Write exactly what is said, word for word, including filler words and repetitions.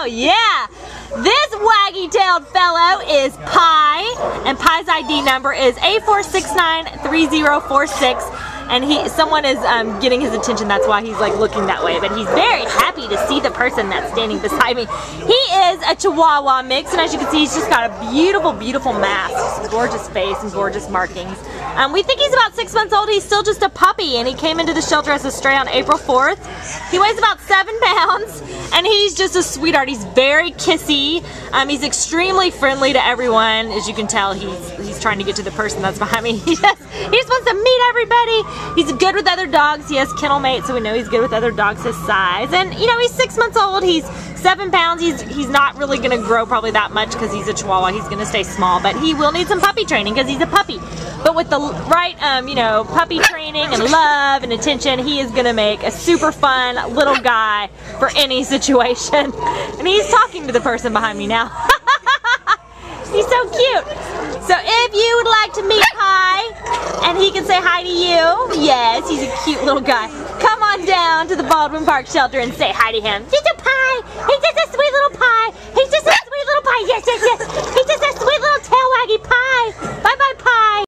Oh yeah! This waggy-tailed fellow is Pi, and Pi's I D number is A four six nine three zero four six. And he, someone is um, getting his attention. That's why he's like looking that way. But he's very happy to see the person that's standing beside me. He is a Chihuahua mix, and as you can see, he's just got a beautiful, beautiful mask, gorgeous face, and gorgeous markings. Um, we think he's about six months old. He's still just a puppy, and he came into the shelter as a stray on April fourth. He weighs about seven pounds, and he's just a sweetheart. He's very kissy. Um, he's extremely friendly to everyone. As you can tell, he's he's trying to get to the person that's behind me. He just he just wants to meet everybody. He's good with other dogs. He has kennel mates, so we know he's good with other dogs his size. And, you know, he's six months old. He's seven pounds. He's he's not really going to grow probably that much because he's a Chihuahua. He's going to stay small. But he will need some puppy training because he's a puppy. But with the right, um, you know, puppy training and love and attention, he is going to make a super fun little guy for any situation. And he's talking to the person behind me now. He's so cute. So if you would like to meet Pi, and he can say hi to you, yes, he's a cute little guy, come on down to the Baldwin Park shelter and say hi to him. He's a Pi. He's just a sweet little Pi.